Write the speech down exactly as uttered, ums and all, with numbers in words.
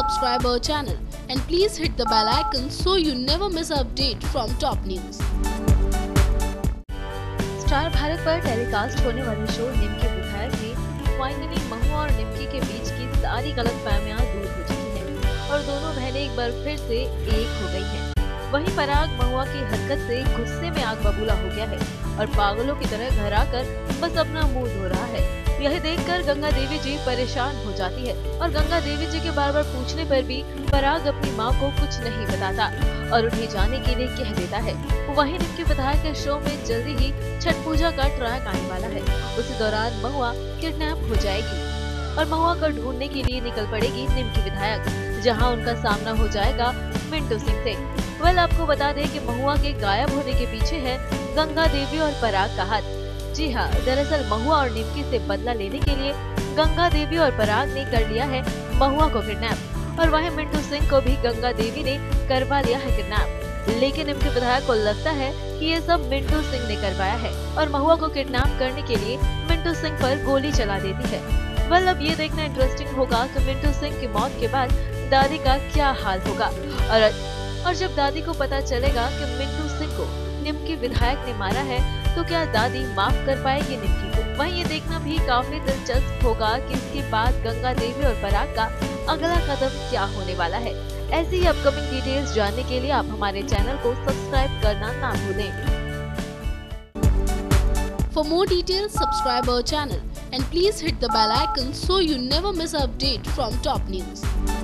subscribe our channel and please hit the bell icon so you never miss an update from top news. Star Bharat पर telecast होने वाले show निमकी विधायक ने finally महुआ और निमकी के बीच की सारी गलतफहमियां दूर हो चुकी हैं और दोनों बहनें एक बार फिर से एक हो गई हैं। वहीं पराग महुआ की हरकत से गुस्से में आग बबूला हो गया है और पागलों की तरह घर आकर बस अपना मुंह धो रहा है। यह देखकर गंगा देवी जी परेशान हो जाती है और गंगा देवी जी के बार बार पूछने पर भी पराग अपनी मां को कुछ नहीं बताता और उन्हें जाने के लिए कह देता है। वहीं निमकी विधायक के शो में जल्दी ही छठ पूजा का ट्रैक आने वाला है। उसी दौरान महुआ किडनैप हो जाएगी और महुआ को ढूंढने के लिए निकल पड़ेगी निमकी विधायक, जहाँ उनका सामना हो जाएगा मिंटू सिंह से। वेल आपको बता दें कि महुआ के गायब होने के पीछे है गंगा देवी और पराग का हाथ। जी हाँ, दरअसल महुआ और निमकी से बदला लेने के लिए गंगा देवी और पराग ने कर लिया है महुआ को किडनैप और वहीं मिंटू सिंह को भी गंगा देवी ने करवा लिया है किडनैप। लेकिन निमकी विधायक को लगता है कि ये सब मिंटू सिंह ने करवाया है और महुआ को किडनैप करने के लिए मिंटू सिंह पर गोली चला देती है। वेल अब ये देखना इंटरेस्टिंग होगा कि मिंटू सिंह की मौत के बाद दादी का क्या हाल होगा और और जब दादी को पता चलेगा कि मिंटू सिंह को निमकी विधायक ने मारा है तो क्या दादी माफ कर पाएगी निमकी को। वहीं ये देखना भी काफी दिलचस्प होगा कि इसके बाद गंगा देवी और पराग का अगला कदम क्या होने वाला है। ऐसी ही अपकमिंग डिटेल्स जानने के लिए आप हमारे चैनल को सब्सक्राइब करना ना भूलें। For more details subscribe our channel and please hit the bell icon so you never miss update from top news.